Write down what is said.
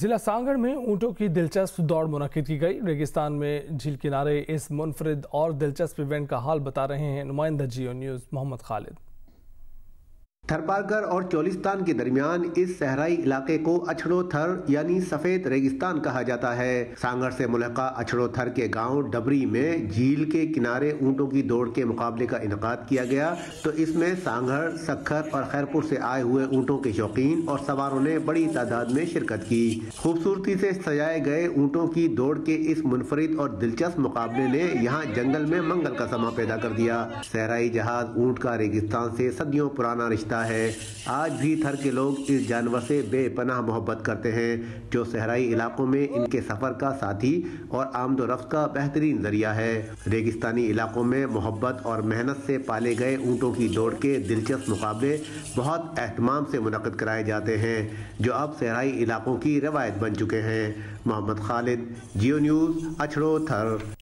जिला सांगर में ऊँटों की दिलचस्प दौड़ मुनाकिद की गई। रेगिस्तान में झील किनारे इस मुनफरद और दिलचस्प इवेंट का हाल बता रहे हैं नुमाइंदा जियो न्यूज़ मोहम्मद खालिद। थरपारकर और चौलिस्तान के दरमियान इस सहराई इलाके को अछड़ो थार यानी सफेद रेगिस्तान कहा जाता है। सांगर से मुलहका अछड़ो थार के गांव डबरी में झील के किनारे ऊंटों की दौड़ के मुकाबले का इनकाद किया गया, तो इसमें सांगर, सखर और खैरपुर से आए हुए ऊंटों के शौकीन और सवारों ने बड़ी तादाद में शिरकत की। खूबसूरती से सजाए गए ऊंटों की दौड़ के इस मुनफरिद और दिलचस्प मुकाबले ने यहाँ जंगल में मंगल का समा पैदा कर दिया। सहराई जहाज ऊंट का रेगिस्तान से सदियों पुराना रिश्ता है। आज भी थर के लोग इस जानवर से बेपनाह मोहब्बत करते हैं, जो सहराई इलाकों में इनके सफर का साथी और आमदोरफ्त का बेहतरीन जरिया है। रेगिस्तानी इलाकों में मोहब्बत और मेहनत से पाले गए ऊँटों की दौड़ के दिलचस्प मुकाबले बहुत एहतमाम से मुनक़द कराए जाते हैं, जो अब सहराई इलाकों की रवायत बन चुके हैं। Mohammad Khalid, Geo news, Achhro Thar.